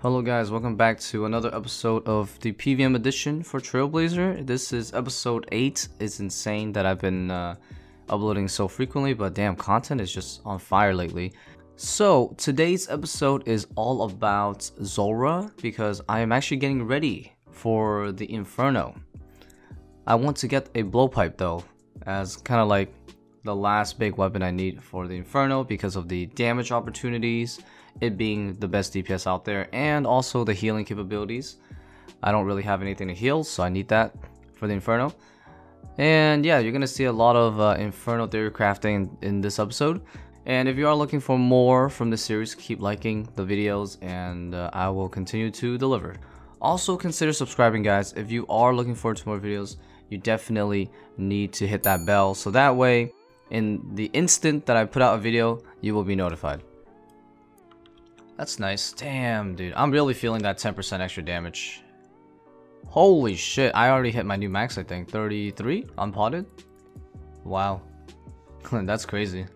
Hello guys, welcome back to another episode of the PVM edition for Trailblazer. This is episode 8. It's insane that I've been uploading so frequently, but damn, content is just on fire lately. So today's episode is all about Zulrah because I am actually getting ready for the Inferno. I want to get a blowpipe though, as kind of like the last big weapon I need for the Inferno because of the damage opportunities, it being the best DPS out there, and also the healing capabilities. I don't really have anything to heal, so I need that for the Inferno. And yeah, you're gonna see a lot of Inferno theory crafting in this episode. And if you are looking for more from this series, keep liking the videos and I will continue to deliver. Also consider subscribing guys. If you are looking forward to more videos, you definitely need to hit that bell, so that way in the instant that I put out a video, you will be notified. That's nice. Damn, dude. I'm really feeling that 10% extra damage. Holy shit. I already hit my new max, I think. 33? Unpotted? Wow. That's crazy.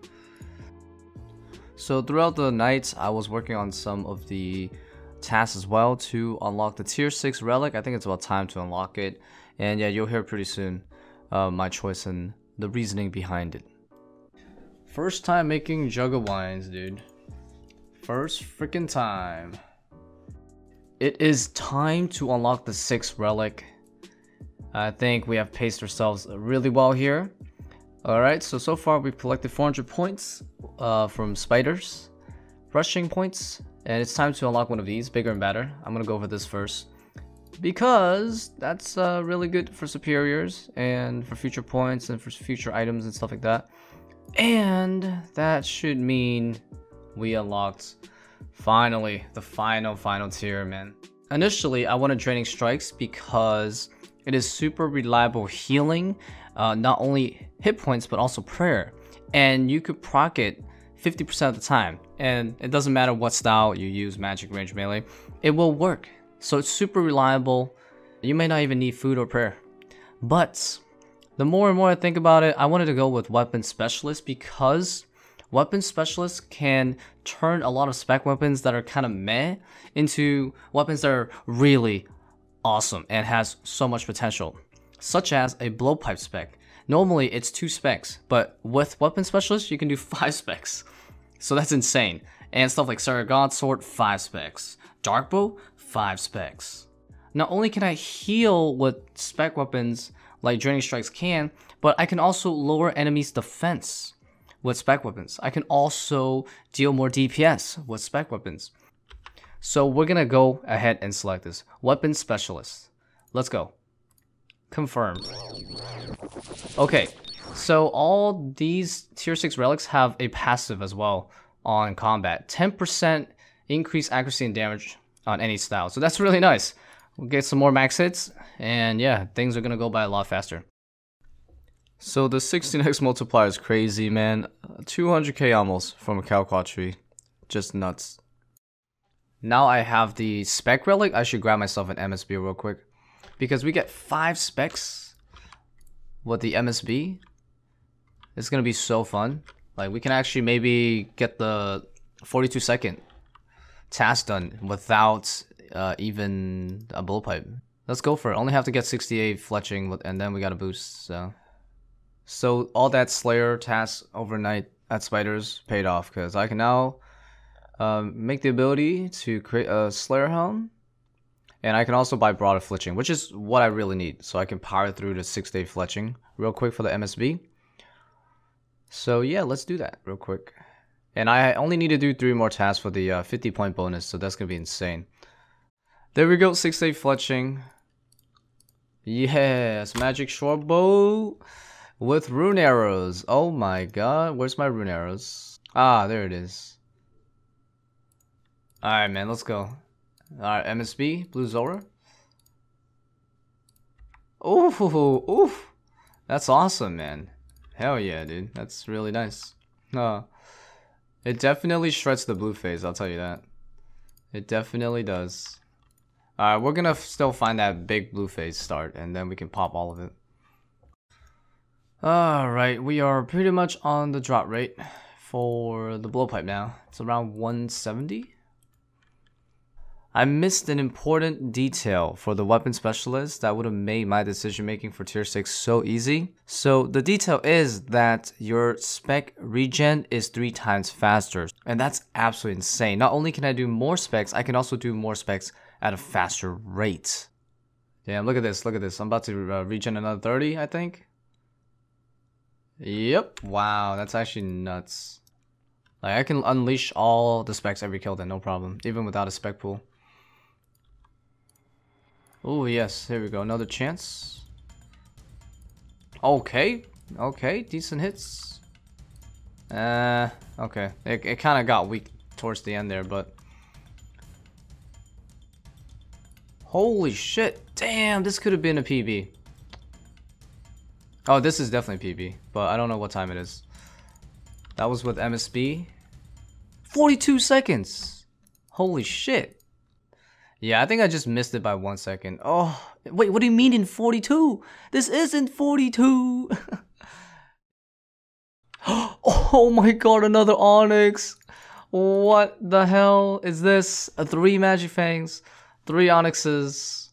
So throughout the night, I was working on some of the tasks as well to unlock the tier 6 relic. I think it's about time to unlock it. And yeah, you'll hear pretty soon my choice and the reasoning behind it. First time making Jug of Wines, dude. First freaking time. It is time to unlock the 6th relic. I think we have paced ourselves really well here. Alright, so far we've collected 400 points from spiders, rushing points, and it's time to unlock one of these, bigger and badder. I'm gonna go for this first because that's really good for superiors and for future points and for future items and stuff like that. And that should mean we unlocked finally the final tier, man. Initially I wanted Draining Strikes because it is super reliable healing, not only hit points but also prayer, and you could proc it 50% of the time, and it doesn't matter what style you use, magic, range, melee, it will work. So it's super reliable. You may not even need food or prayer. But the more and more I think about it, I wanted to go with Weapon Specialist because Weapon Specialist can turn a lot of spec weapons that are kind of meh into weapons that are really awesome and has so much potential, such as a blowpipe spec. Normally it's 2 specs, but with Weapon Specialist you can do 5 specs. So that's insane. And stuff like Saradomin Godsword, 5 specs. Dark Bow, 5 specs. Not only can I heal with spec weapons like Draining Strikes can, but I can also lower enemies' defense with spec weapons. I can also deal more DPS with spec weapons. So we're gonna go ahead and select this Weapon Specialist. Let's go. Confirm. Okay, so all these tier 6 relics have a passive as well on combat. 10% increased accuracy and damage on any style. So that's really nice. We'll get some more max hits and yeah, things are gonna go by a lot faster. So the 16x multiplier is crazy, man. 200k almost from a calquat tree. Just nuts. Now I have the spec relic. I should grab myself an MSB real quick because we get 5 specs with the MSB. It's gonna be so fun. Like, we can actually maybe get the 42-second task done without even a blowpipe. Let's go for it. Only have to get 68 fletching and then we got a boost, so. So all that Slayer tasks overnight at Spiders paid off because I can now make the ability to create a Slayer Helm, and I can also buy broader fletching, which is what I really need, so I can power through the 6-day fletching real quick for the MSB. So yeah, let's do that real quick. And I only need to do 3 more tasks for the 50-point bonus, so that's going to be insane. There we go, 6-day fletching. Yes, Magic Short Bow with rune arrows. Oh my god, where's my rune arrows? Ah, there it is. Alright, man, let's go. Alright, MSB, blue Zora. Oof, oof, oof. That's awesome, man. Hell yeah, dude. That's really nice. It definitely shreds the blue phase, I'll tell you that. It definitely does. Alright, we're gonna still find that big blue phase start, and then we can pop all of it. Alright, we are pretty much on the drop rate for the blowpipe now. It's around 170. I missed an important detail for the Weapon Specialist that would have made my decision making for tier 6 so easy. So the detail is that your spec regen is 3 times faster, and that's absolutely insane. Not only can I do more specs, I can also do more specs at a faster rate. Damn, look at this, look at this. I'm about to regen another 30, I think. Yep, wow, that's actually nuts. Like, I can unleash all the specs every kill then, no problem, even without a spec pool. Oh yes, here we go, another chance. Okay, okay, decent hits. Okay, it kind of got weak towards the end there, but holy shit, damn, this could have been a PB. Oh, this is definitely PB, but I don't know what time it is. That was with MSB. 42 seconds! Holy shit. Yeah, I think I just missed it by 1 second. Oh, wait, what do you mean in 42? This isn't 42! Oh my god, another Onyx! What the hell is this? 3 Magic Fangs, 3 Onyxes.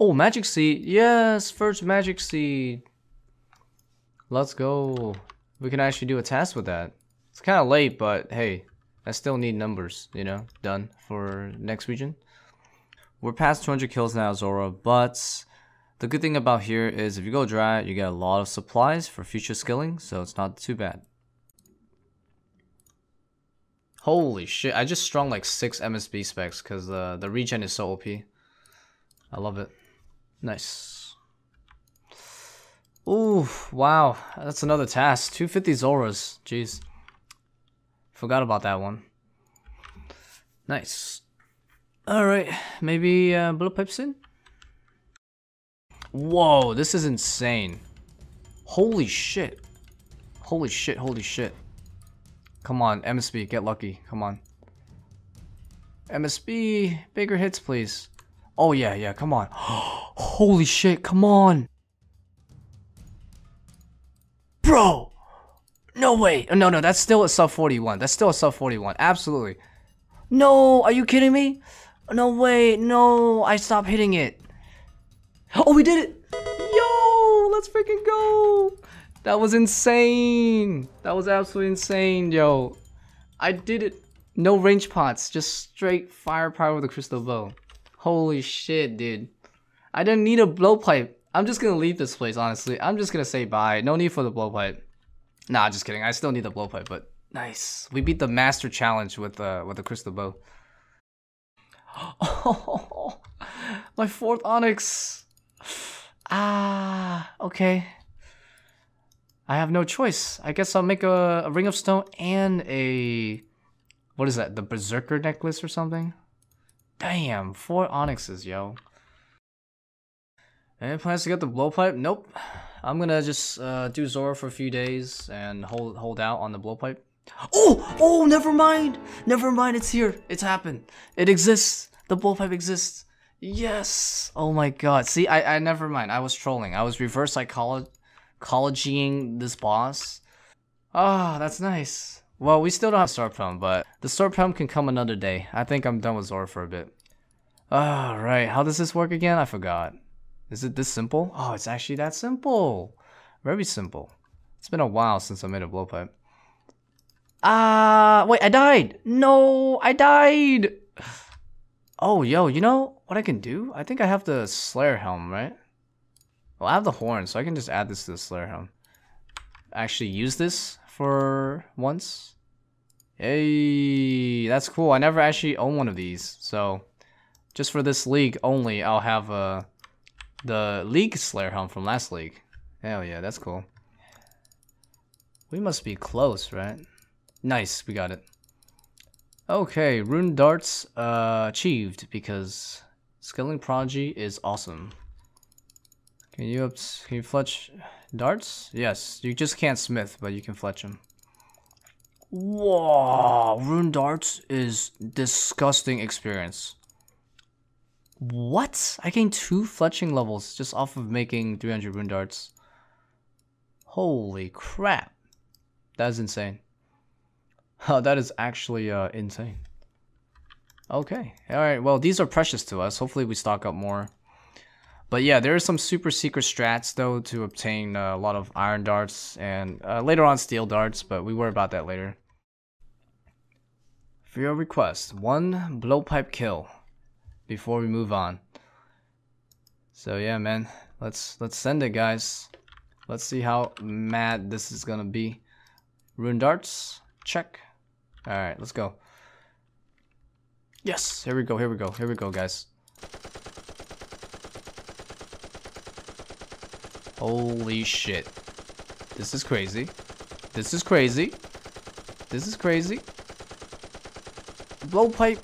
Oh, Magic Seed. Yes, first Magic Seed. Let's go. We can actually do a task with that. It's kind of late, but hey, I still need numbers, you know, done for next region. We're past 200 kills now, Zora, but the good thing about here is if you go dry, you get a lot of supplies for future skilling, so it's not too bad. Holy shit, I just strung like 6 MSB specs because the regen is so OP. I love it. Nice. Ooh, wow, that's another task. 250 Zoras, jeez. Forgot about that one. Nice. Alright, maybe blowpipe's in? Whoa, this is insane. Holy shit. Holy shit, holy shit. Come on, MSB, get lucky, come on. MSB, bigger hits please. Oh yeah, yeah, come on. Holy shit, come on. Bro, no way. No, that's still a sub 41. That's still a sub 41. Absolutely. No, are you kidding me? No way. No, I stopped hitting it. Oh, we did it. Yo, let's freaking go. That was insane. That was absolutely insane, yo. I did it. No range pots, just straight firepower with a crystal bow. Holy shit, dude. I didn't need a blowpipe. I'm just gonna leave this place, honestly. I'm just gonna say bye. No need for the blowpipe. Nah, just kidding. I still need the blowpipe, but nice. We beat the master challenge with the crystal bow. Oh, my 4th Onyx. Ah, okay. I have no choice. I guess I'll make a ring of stone and a, what is that? The berserker necklace or something? Damn, 4 Onyxes, yo. Any plans to get the blowpipe? Nope. I'm gonna just do Zora for a few days and hold out on the blowpipe. Oh! Oh, never mind! Never mind, it's here. It's happened. It exists. The blowpipe exists. Yes! Oh my god. See, I never mind. I was trolling. I was reverse psychologying this boss. Ah, that's nice. Well, we still don't have storm helm, but the storm helm can come another day. I think I'm done with Zora for a bit. Alright, how does this work again? I forgot. Is it this simple? Oh, it's actually that simple. Very simple. It's been a while since I made a blowpipe. Ah, wait, I died. No, I died. Oh, yo, you know what I can do? I think I have the Slayer Helm, right? Well, I have the horn, so I can just add this to the Slayer Helm. Actually use this for once. Hey, that's cool. I never actually own one of these. So just for this league only, I'll have a... the League Slayer Helm from last league. Hell yeah, that's cool. We must be close, right? Nice, we got it. Okay, rune darts achieved because Skilling Prodigy is awesome. Can you fletch darts? Yes, you just can't smith, but you can fletch them. Whoa, rune darts is disgusting experience. What? I gained 2 fletching levels just off of making 300 rune darts. Holy crap. That is insane. Oh, that is actually insane. Okay, alright, well these are precious to us, hopefully we stock up more. But yeah, there are some super secret strats though to obtain a lot of iron darts and later on steel darts, but we worry about that later. For your request, one blowpipe kill before we move on. So yeah, man, let's send it, guys. Let's see how mad this is gonna be. Rune darts, check. All right, let's go. Yes, here we go, here we go, here we go, guys. Holy shit! This is crazy. This is crazy. This is crazy. Blowpipe.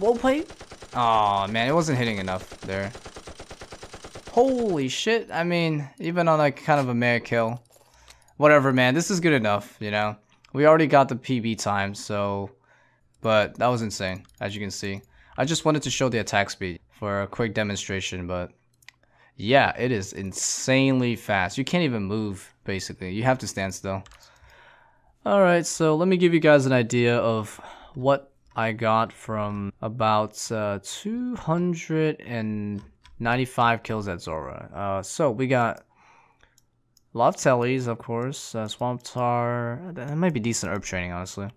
Blowpipe. Aw, man, it wasn't hitting enough there. Holy shit. I mean, even on like kind of a meh kill. Whatever, man. This is good enough, you know. We already got the PB time, so... But that was insane, as you can see. I just wanted to show the attack speed for a quick demonstration, but... Yeah, it is insanely fast. You can't even move, basically. You have to stand still. Alright, so let me give you guys an idea of what I got from about 295 kills at Zulrah. So we got a lot of tellies, of course, swamp tar, that might be decent herb training, honestly,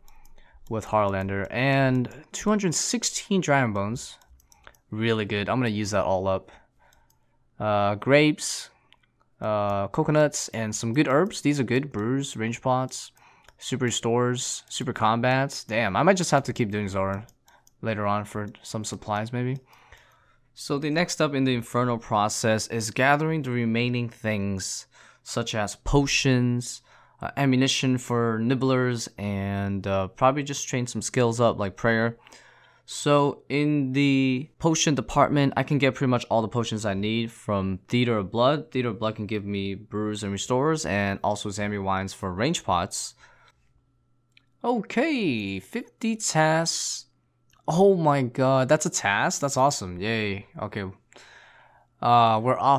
with Harlander, and 216 dragon bones. Really good. I'm going to use that all up. Grapes, coconuts, and some good herbs. These are good. Brews, range pots, super stores, super combats. Damn, I might just have to keep doing Zulrah later on for some supplies maybe. So the next step in the Inferno process is gathering the remaining things such as potions, ammunition for nibblers, and probably just train some skills up like prayer. So in the potion department, I can get pretty much all the potions I need from Theater of Blood. Theater of Blood can give me brews and restorers, and also Zammy wines for range pots. Okay, 50 tasks. Oh my god, that's a task? That's awesome, yay. Okay, we're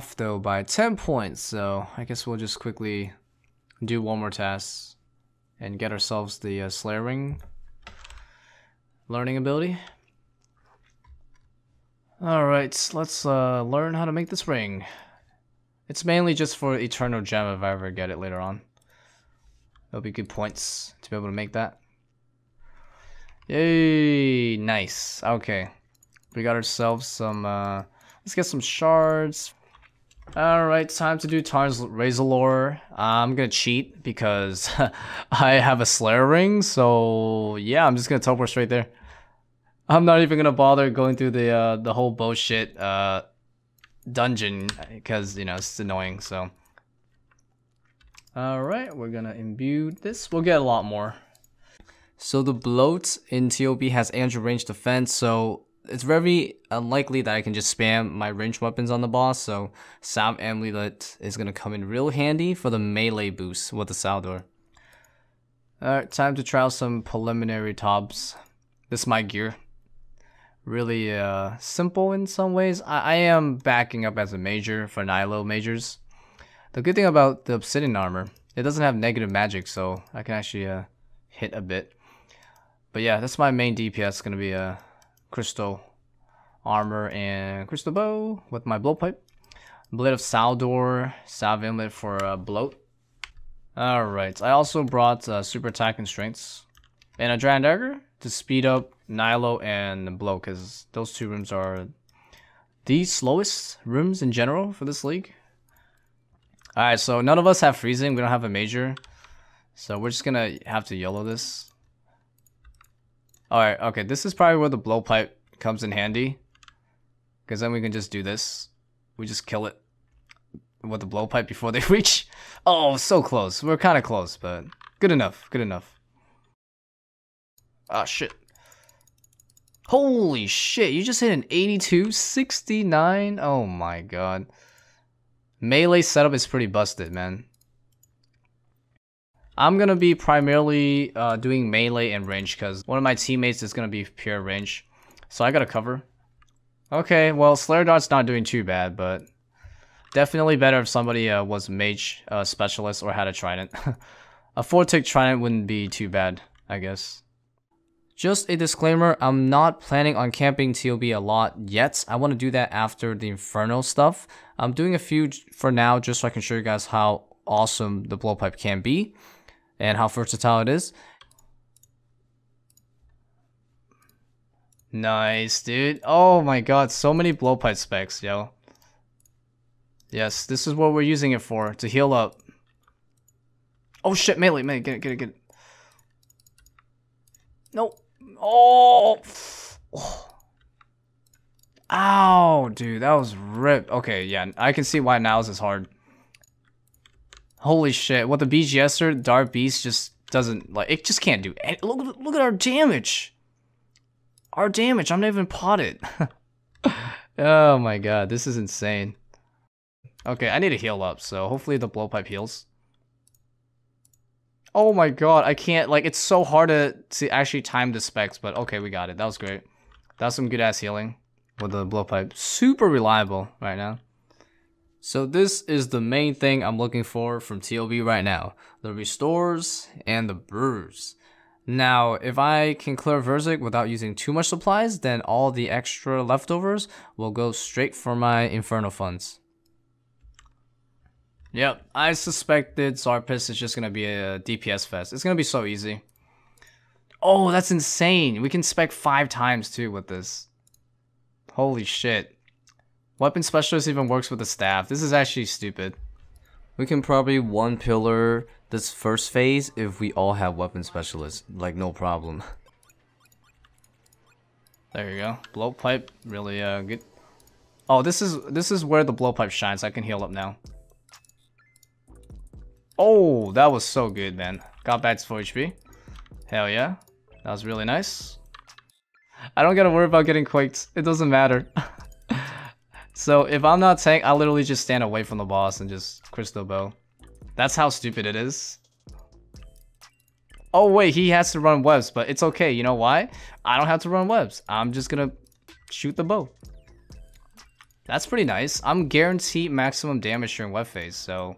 off though by 10 points, so I guess we'll just quickly do one more task and get ourselves the Slayer Ring learning ability. Alright, let's learn how to make this ring. It's mainly just for Eternal Gem if I ever get it later on. That'll be good points to be able to make that. Yay, nice. Okay, we got ourselves some let's get some shards. All right time to do Tarn's Razorlore. I'm gonna cheat because I have a Slayer Ring, so yeah, I'm just gonna teleport straight there. I'm not even gonna bother going through the whole bullshit dungeon because, you know, it's annoying. So alright, we're gonna imbue this. We'll get a lot more. So the Bloat in TOB has Andrew range defense, so it's very unlikely that I can just spam my range weapons on the boss, so Salve Amulet is gonna come in real handy for the melee boost with the Saldor. Alright, time to try out some preliminary tobs. This is my gear. Really simple in some ways. I am backing up as a major for Nilo majors. The good thing about the obsidian armor, it doesn't have negative magic, so I can actually hit a bit. But yeah, that's my main DPS. It's gonna be a crystal armor and crystal bow with my blowpipe. Blade of Saldor, Salve Inlet for bloat. All right, I also brought super attack and strengths and a Dragon Dagger to speed up Nilo and bloat, because those two rooms are the slowest rooms in general for this league. Alright, so none of us have freezing, we don't have a major, so we're just gonna have to YOLO this. Alright, okay, this is probably where the blowpipe comes in handy, because then we can just do this. We just kill it with the blowpipe before they reach. Oh, so close. We're kind of close, but good enough, good enough. Ah, shit. Holy shit, you just hit an 82, 69, oh my god. Melee setup is pretty busted, man. I'm gonna be primarily doing melee and range because one of my teammates is gonna be pure range, so I gotta cover. Okay, well Slayer Dart's not doing too bad, but definitely better if somebody was Mage Specialist or had a Trident. A 4-tick Trident wouldn't be too bad, I guess. Just a disclaimer, I'm not planning on camping TOB a lot yet. I want to do that after the Inferno stuff. I'm doing a few for now just so I can show you guys how awesome the blowpipe can be and how versatile it is. Nice, dude. Oh my god, so many blowpipe specs, yo. Yes, this is what we're using it for, to heal up. Oh shit, melee, get it. Nope. Oh. Ow, dude, that was ripped. Okay, yeah, I can see why Nows is hard. Holy shit, what the BGSer, Dark Beast, just doesn't, like, it just can't do any. Look at our damage. Our damage, I'm not even potted. Oh my god, this is insane. Okay, I need to heal up, so hopefully the blowpipe heals. Oh my god, I can't, like, it's so hard to actually time the specs, but okay, we got it. That was great. That's some good-ass healing with the blowpipe. Super reliable right now. So this is the main thing I'm looking for from TOB right now. The restores and the brews. Now, if I can clear Berserk without using too much supplies, then all the extra leftovers will go straight for my Inferno funds. Yep, I suspected Zarpis is just going to be a DPS fest. It's going to be so easy. Oh, that's insane. We can spec 5 times, too, with this. Holy shit. Weapon Specialist even works with the staff. This is actually stupid. We can probably one pillar this first phase if we all have Weapon Specialist. Like, no problem. There you go. Blowpipe, really good. Oh, this is where the blowpipe shines. I can heal up now. Oh, that was so good, man. Got back to 4 HP. Hell yeah. That was really nice. I don't gotta worry about getting quaked. It doesn't matter. So if I'm not tank, I literally just stand away from the boss and just crystal bow. That's how stupid it is. Oh wait, he has to run webs, but it's okay. You know why? I don't have to run webs. I'm just gonna shoot the bow. That's pretty nice. I'm guaranteed maximum damage during web phase, so...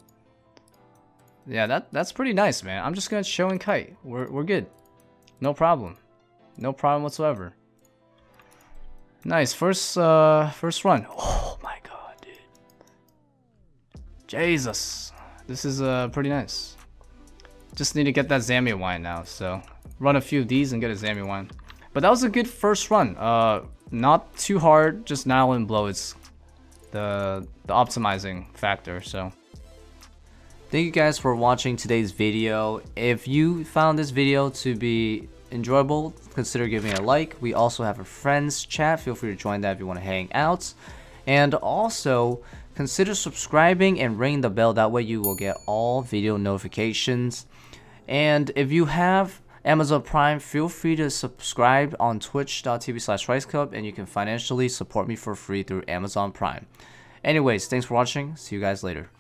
Yeah, that's pretty nice, man. I'm just gonna show and kite. We're good. No problem. No problem whatsoever. Nice. First run. Oh my god, dude. Jesus. This is pretty nice. Just need to get that Zammy wine now, so run a few of these and get a Zammy wine. But that was a good first run. Not too hard, just Nile and Blow. It's the optimizing factor, so. Thank you guys for watching today's video. If you found this video to be enjoyable, consider giving it a like. We also have a friends chat. Feel free to join that if you want to hang out. And also, consider subscribing and ring the bell. That way you will get all video notifications. And if you have Amazon Prime, feel free to subscribe on twitch.tv/RiceCup. And you can financially support me for free through Amazon Prime. Anyways, thanks for watching. See you guys later.